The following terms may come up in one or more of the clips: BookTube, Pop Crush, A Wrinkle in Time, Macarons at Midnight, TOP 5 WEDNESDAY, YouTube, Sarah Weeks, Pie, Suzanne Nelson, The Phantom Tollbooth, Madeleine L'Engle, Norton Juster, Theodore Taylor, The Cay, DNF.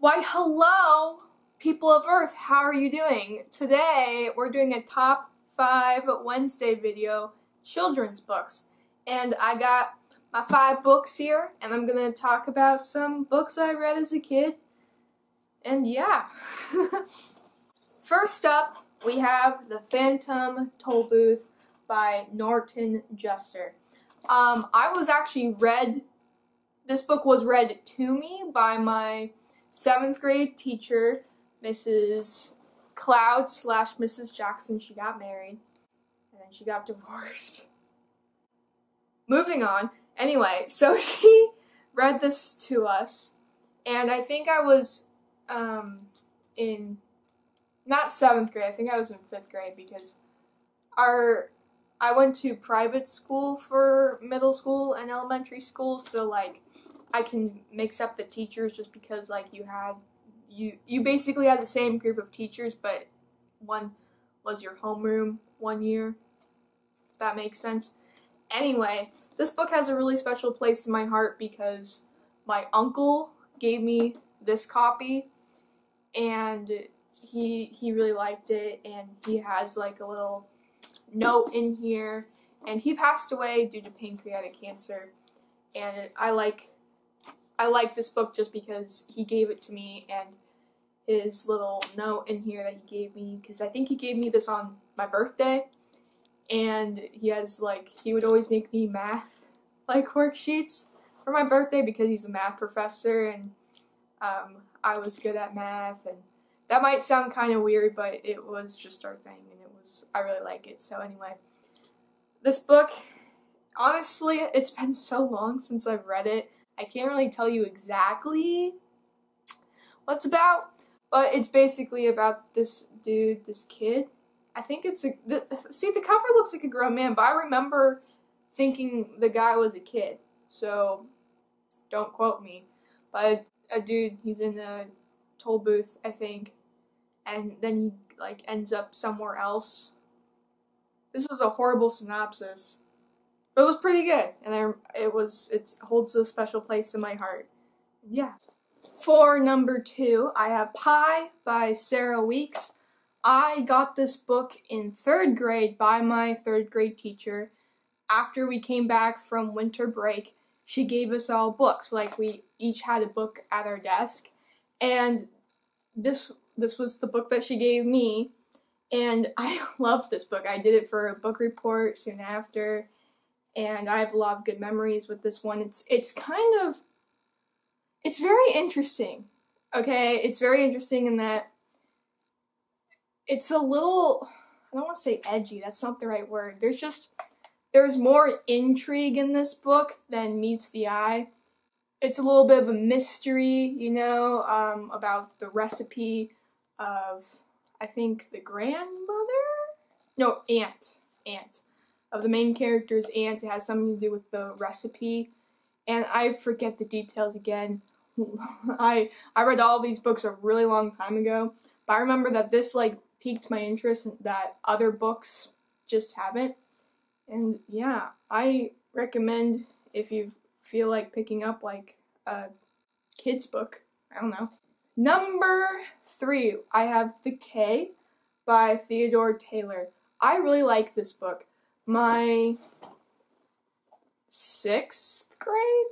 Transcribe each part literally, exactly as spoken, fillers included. Why, hello, people of Earth, how are you doing? Today, we're doing a top five Wednesday video, children's books. And I got my five books here, and I'm gonna talk about some books I read as a kid. And yeah. First up, we have The Phantom Tollbooth by Norton Juster. Um, I was actually read, this book was read to me by my seventh grade teacher, Missus Cloud slash Missus Jackson. She got married, and then she got divorced. Moving on. Anyway, so she read this to us, and I think I was um, in, not seventh grade, I think I was in fifth grade, because our, I went to private school for middle school and elementary school, so like, I can mix up the teachers just because like you had you you basically had the same group of teachers, but one was your homeroom one year, if that makes sense. Anyway, this book has a really special place in my heart because my uncle gave me this copy and he he really liked it, and he has like a little note in here, and he passed away due to pancreatic cancer, and I like I like this book just because he gave it to me, and his little note in here that he gave me, because I think he gave me this on my birthday, and he has like, he would always make me math like worksheets for my birthday because he's a math professor, and um, I was good at math, and that might sound kind of weird, but it was just our thing, and it was, I really like it. So anyway, this book, honestly, it's been so long since I've read it, I can't really tell you exactly what it's about, but it's basically about this dude, this kid. I think it's a, the, see, the cover looks like a grown man, but I remember thinking the guy was a kid, so don't quote me. But a dude, he's in a toll booth, I think, and then he like ends up somewhere else. This is a horrible synopsis. It was pretty good, and I, it was it holds a special place in my heart. Yeah. For number two, I have Pie by Sarah Weeks. I got this book in third grade by my third grade teacher. After we came back from winter break, she gave us all books. Like, we each had a book at our desk, and this this was the book that she gave me, and I loved this book. I did it for a book report soon after. And I have a lot of good memories with this one. It's it's kind of, it's very interesting, okay? It's very interesting in that it's a little, I don't want to say edgy, that's not the right word. There's just, there's more intrigue in this book than meets the eye. It's a little bit of a mystery, you know, um, about the recipe of, I think, the grandmother? No, aunt, aunt. Of the main character's aunt. It has something to do with the recipe, and I forget the details again. I I read all these books a really long time ago, but I remember that this like piqued my interest and that other books just haven't. And yeah, I recommend if you feel like picking up like a kid's book. I don't know. Number three, I have The Cay by Theodore Taylor. I really like this book. My sixth grade,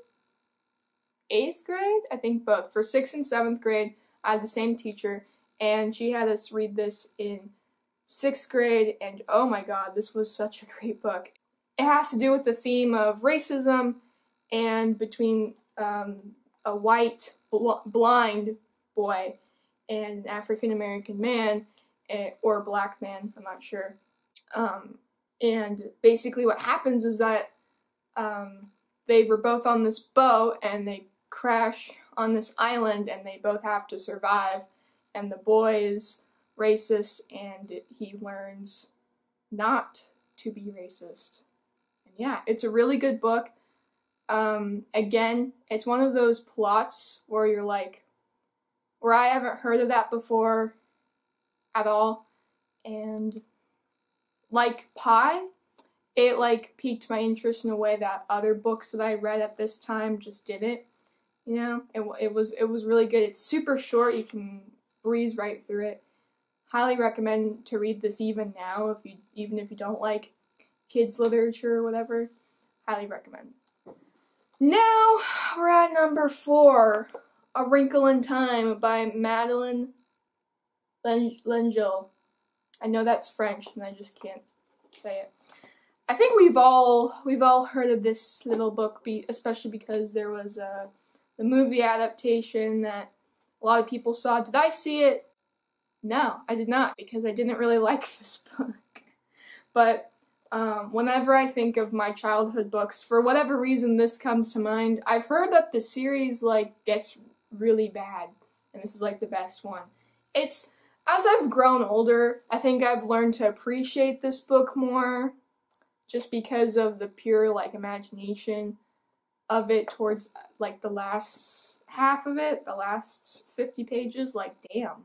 eighth grade, I think both. For sixth and seventh grade, I had the same teacher, and she had us read this in sixth grade, and oh my god, this was such a great book. It has to do with the theme of racism, and between um, a white bl blind boy and an African-American man, or a black man, I'm not sure. Um, And basically what happens is that um, they were both on this boat, and they crash on this island, and they both have to survive. And the boy is racist, and he learns not to be racist. And yeah, it's a really good book. Um, again, it's one of those plots where you're like, where I haven't heard of that before at all, and like Pie, it like piqued my interest in a way that other books that I read at this time just didn't. You know, it, it was it was really good. It's super short. You can breeze right through it. Highly recommend to read this even now, if you even if you don't like kids literature or whatever. Highly recommend. Now we're at number four, A Wrinkle in Time by Madeleine L'Engle. I know that's French, and I just can't say it. I think we've all we've all heard of this little book, be, especially because there was a the movie adaptation that a lot of people saw. Did I see it? No, I did not, because I didn't really like this book. But um, whenever I think of my childhood books, for whatever reason this comes to mind. I've heard that the series like gets really bad, and this is like the best one. It's, as I've grown older, I think I've learned to appreciate this book more, just because of the pure like imagination of it towards like the last half of it, the last fifty pages. Like, damn.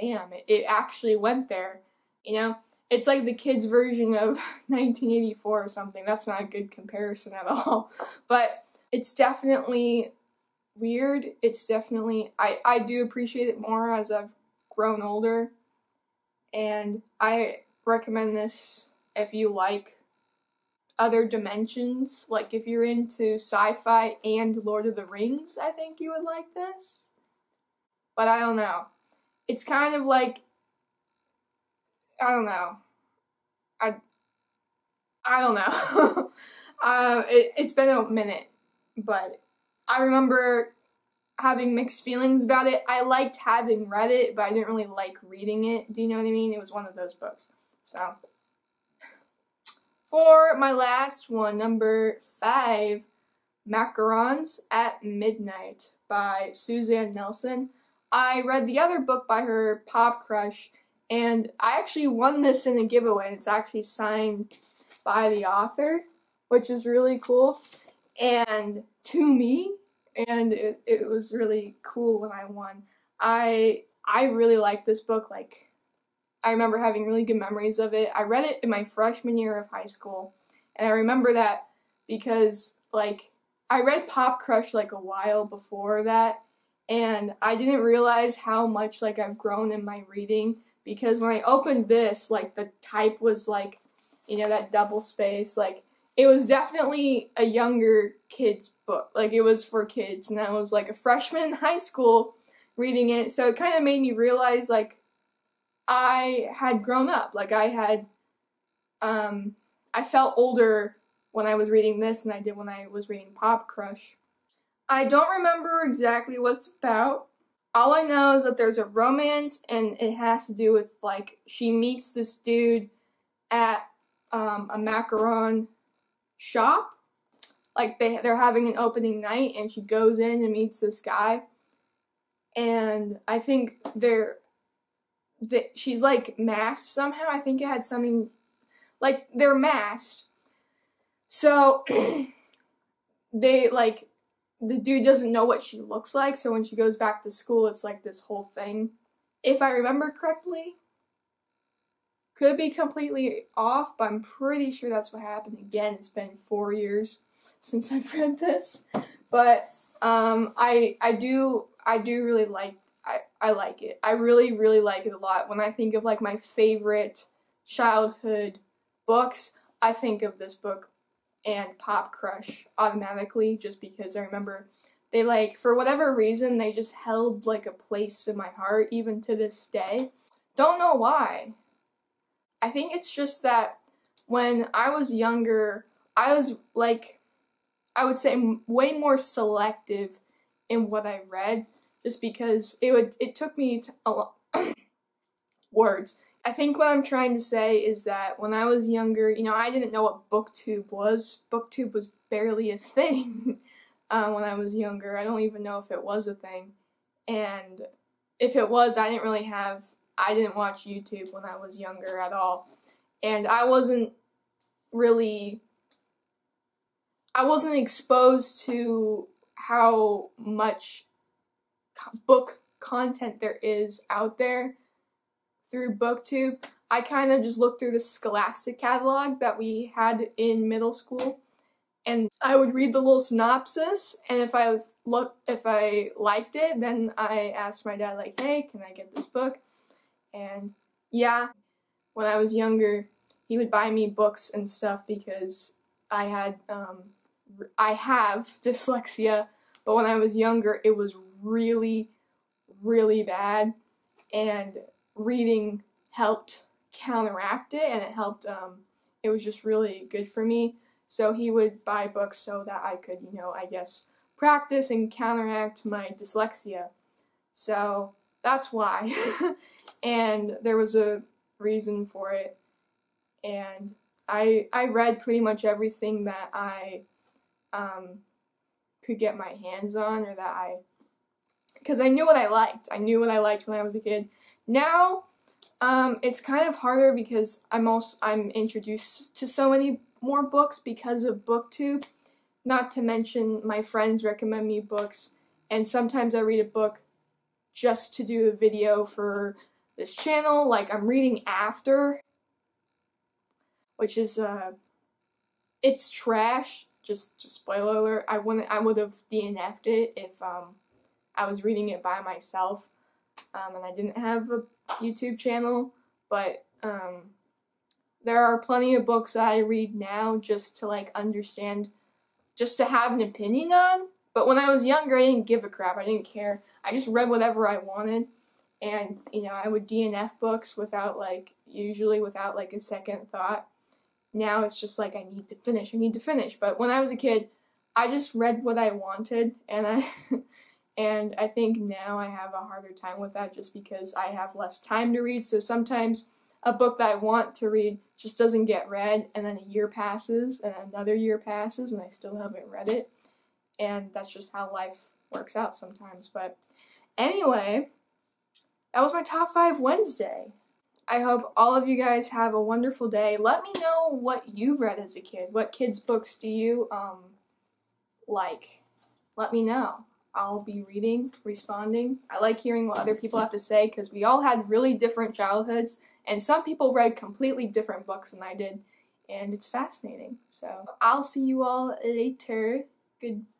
Damn, it, it actually went there, you know? It's like the kids' version of nineteen eighty-four or something. That's not a good comparison at all. But it's definitely weird. It's definitely, I, I do appreciate it more as I've grown older. And I recommend this if you like other dimensions. Like, if you're into sci-fi and Lord of the Rings, I think you would like this. But I don't know. It's kind of like, I don't know, I, I don't know, uh, it, it's been a minute, but I remember having mixed feelings about it. I liked having read it, but I didn't really like reading it. Do you know what I mean? It was one of those books. So, for my last one, number five, Macarons at Midnight by Suzanne Nelson. I read the other book by her, Pop Crush, and I actually won this in a giveaway, and it's actually signed by the author, which is really cool, and to me, and it, it was really cool when I won. I I really liked this book. Like, I remember having really good memories of it. I read it in my freshman year of high school, and I remember that because, like, I read Pop Crush, like, a while before that, and I didn't realize how much, like, I've grown in my reading, because when I opened this, like, the type was, like, you know, that double space, like, it was definitely a younger kid's book, like, it was for kids, and I was, like, a freshman in high school reading it, so it kind of made me realize, like, I had grown up, like, I had, um, I felt older when I was reading this than I did when I was reading Pop Crush. I don't remember exactly what it's about. All I know is that there's a romance, and it has to do with, like, she meets this dude at um, a macaron shop. Like, they, they're having an opening night, and she goes in and meets this guy. And I think they're, they, she's, like, masked somehow. I think it had something, like, they're masked. So, they, like, the dude doesn't know what she looks like, so when she goes back to school, it's like this whole thing. If I remember correctly, could be completely off, but I'm pretty sure that's what happened. Again, it's been four years since I've read this, but um, I I do I do really like I I like it. I really really like it a lot. When I think of like my favorite childhood books, I think of this book and Pop Crush automatically, just because I remember they, like, for whatever reason, they just held like a place in my heart even to this day. Don't know why. I think it's just that when I was younger, I was like, I would say way more selective in what I read, just because it would it took me to a lot words. I think what I'm trying to say is that when I was younger, you know, I didn't know what BookTube was. BookTube was barely a thing uh, when I was younger. I don't even know if it was a thing. And if it was, I didn't really have, I didn't watch YouTube when I was younger at all. And I wasn't really, I wasn't exposed to how much co- book content there is out there. Through BookTube, I kind of just looked through the Scholastic catalog that we had in middle school, and I would read the little synopsis, and if I look, if I liked it, then I asked my dad, like, hey, can I get this book? And yeah, when I was younger, he would buy me books and stuff because I had, um, I have dyslexia, but when I was younger, it was really, really bad, and reading helped counteract it, and it helped, um, it was just really good for me. So he would buy books so that I could, you know, I guess, practice and counteract my dyslexia. So that's why. And there was a reason for it. And I, I read pretty much everything that I um, could get my hands on, or that I, because I knew what I liked. I knew what I liked when I was a kid. Now, um, it's kind of harder because I'm also, I'm introduced to so many more books because of BookTube. Not to mention my friends recommend me books, and sometimes I read a book just to do a video for this channel, like I'm reading After, which is, uh, it's trash, just, just spoiler alert, I wouldn't, I would have D N F'd it if, um, I was reading it by myself, um, and I didn't have a YouTube channel, but, um, there are plenty of books that I read now just to, like, understand, just to have an opinion on, but when I was younger, I didn't give a crap, I didn't care, I just read whatever I wanted, and, you know, I would D N F books without, like, usually without, like, a second thought. Now it's just like, I need to finish, I need to finish, but when I was a kid, I just read what I wanted, and I, and I think now I have a harder time with that just because I have less time to read, so sometimes a book that I want to read just doesn't get read, and then a year passes, and another year passes, and I still haven't read it, and that's just how life works out sometimes. But anyway, that was my Top five Wednesday. I hope all of you guys have a wonderful day. Let me know what you read as a kid. What kids' books do you um, like? Let me know. I'll be reading, responding. I like hearing what other people have to say because we all had really different childhoods. And some people read completely different books than I did, and it's fascinating. So I'll see you all later.